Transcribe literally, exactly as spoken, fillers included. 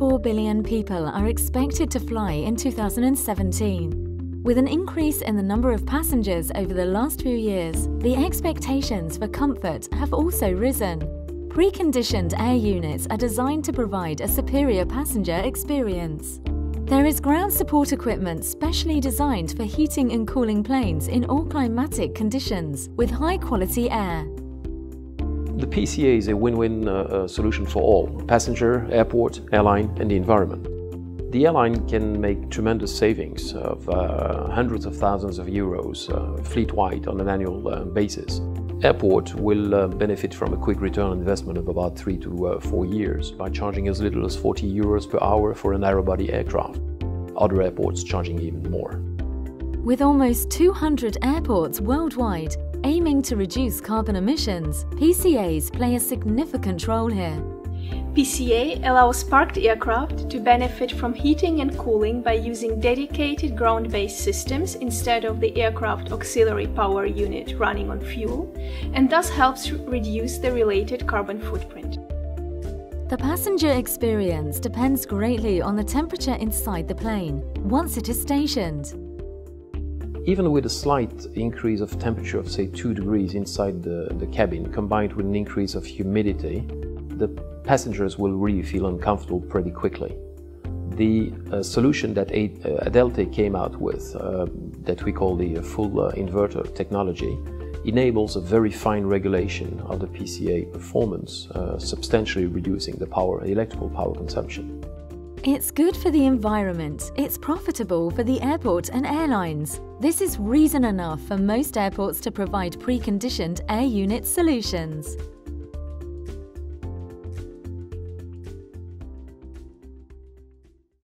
one point four billion people are expected to fly in two thousand seventeen. With an increase in the number of passengers over the last few years, the expectations for comfort have also risen. Preconditioned air units are designed to provide a superior passenger experience. There is ground support equipment specially designed for heating and cooling planes in all climatic conditions with high-quality air. The P C A is a win-win uh, solution for all: passenger, airport, airline and the environment. The airline can make tremendous savings of uh, hundreds of thousands of euros uh, fleet-wide on an annual uh, basis. Airport will uh, benefit from a quick return on investment of about three to uh, four years by charging as little as forty euros per hour for a narrow-body aircraft, other airports charging even more. With almost two hundred airports worldwide aiming to reduce carbon emissions, P C As play a significant role here. P C A allows parked aircraft to benefit from heating and cooling by using dedicated ground-based systems instead of the aircraft auxiliary power unit running on fuel, and thus helps reduce the related carbon footprint. The passenger experience depends greatly on the temperature inside the plane once it is stationed. Even with a slight increase of temperature of, say, two degrees inside the, the cabin, combined with an increase of humidity, the passengers will really feel uncomfortable pretty quickly. The uh, solution that Adelte came out with, uh, that we call the full uh, inverter technology, enables a very fine regulation of the P C A performance, uh, substantially reducing the power, electrical power consumption. It's good for the environment, it's profitable for the airport and airlines. This is reason enough for most airports to provide preconditioned air unit solutions.